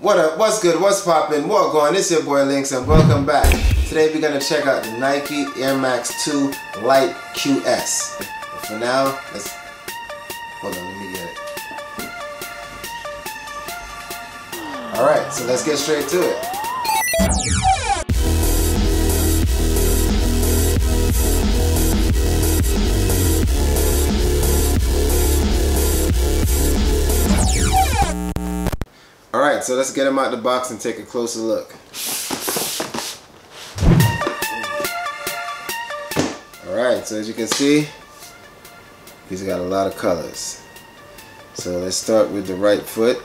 What up, what's good, what's poppin', what going? It's your boy Lynx and welcome back. Today we're gonna check out the Nike Air Max 2 Light QS. But for now, let's... Hold on, let me get it. Alright, so let's get straight to it. Alright, so let's get them out the box and take a closer look. Alright, so as you can see, he's got a lot of colors. So let's start with the right foot.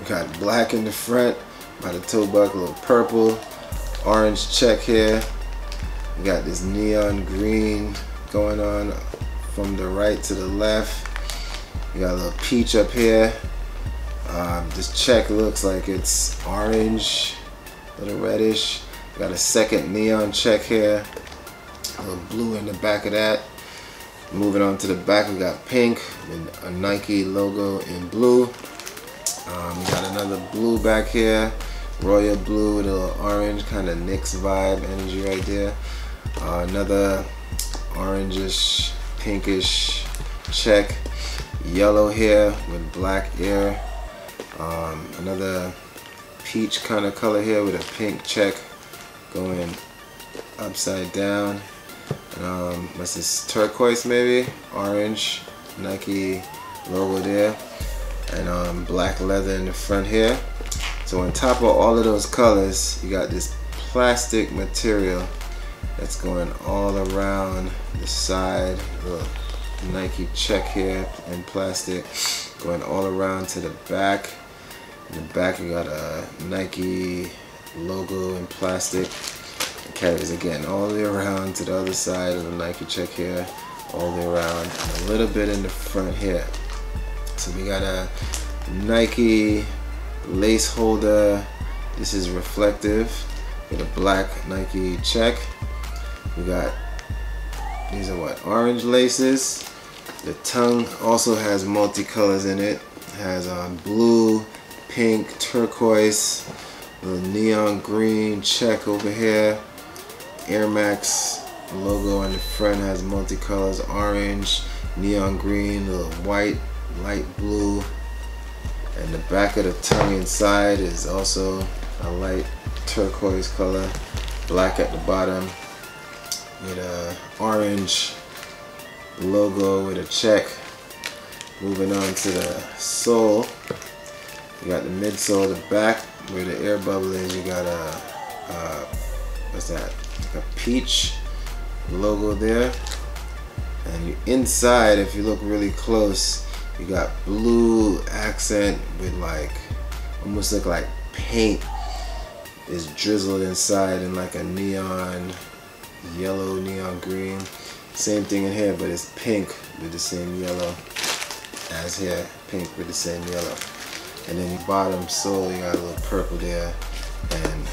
We got black in the front, by the toe buckle of purple, orange check here. We got this neon green going on from the right to the left. We got a little peach up here. This check looks like it's orange, a little reddish. We got a second neon check here, a little blue in the back of that. Moving on to the back, we got pink with a Nike logo in blue. We got another blue back here, royal blue with a little orange, kind of Knicks vibe energy right there. Another orangish, pinkish check, yellow here with black air. Another peach kind of color here with a pink check going upside down. What's this, turquoise maybe? Orange Nike logo there, and black leather in the front here. So on top of all of those colors, you got this plastic material that's going all around the side. Look. Nike check here in plastic going all around to the back. In the back you got a Nike logo in plastic. It carries again all the way around to the other side of the Nike check here, all the way around, and a little bit in the front here. So we got a Nike lace holder. This is reflective with a black Nike check. We got, these are what, orange laces. The tongue also has multicolors in it. It has blue, pink, turquoise, a little neon green check over here. Air Max logo on the front has multicolors, orange, neon green, a little white, light blue. And the back of the tongue inside is also a light turquoise color, black at the bottom, with an orange logo with a check. Moving on to the sole, you got the midsole, the back where the air bubble is. You got a what's that? A peach logo there, and you, inside, if you look really close, you got blue accent with like almost look like paint is drizzled inside in like a neon yellow, neon green. Same thing in here, but it's pink with the same yellow as here, pink with the same yellow. And then the bottom sole, you got a little purple there and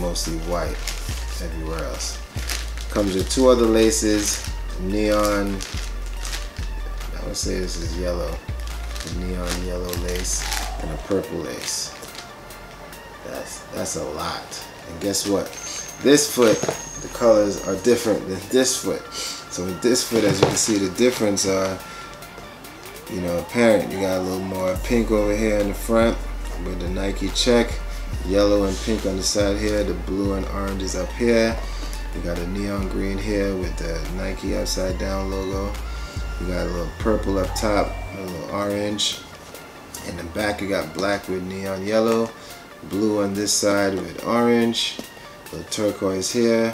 mostly white everywhere else. Comes with two other laces, neon, I would say this is yellow, a neon yellow lace and a purple lace. That's a lot. And guess what? This foot, the colors are different than this foot. So with this foot, as you can see, the difference are, you know, apparent. You got a little more pink over here in the front with the Nike check, yellow and pink on the side here, the blue and orange is up here. You got a neon green here with the Nike upside down logo. You got a little purple up top, a little orange. In the back you got black with neon yellow, blue on this side with orange, a little turquoise here,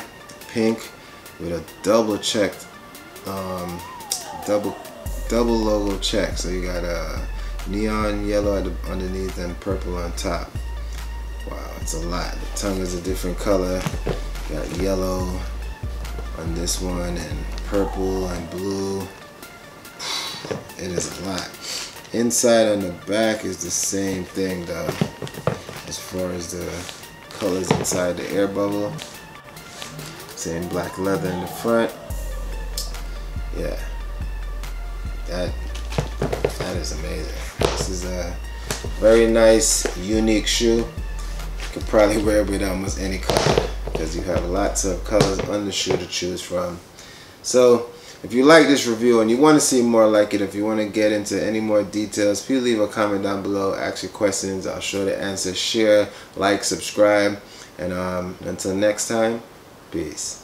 pink with a double checked, double logo check. So you got a neon yellow underneath and purple on top. Wow, it's a lot. The tongue is a different color. You got yellow on this one and purple and blue. It is a lot. Inside on the back is the same thing though, as far as the colors inside the air bubble. Same black leather in the front. Yeah, that is amazing. This is a very nice, unique shoe. could probably wear it with almost any color because you have lots of colors on the shoe to choose from. So if you like this review and you want to see more like it, if you want to get into any more details, please leave a comment down below, ask your questions, I'll show the answer, share, like, subscribe, and until next time, peace.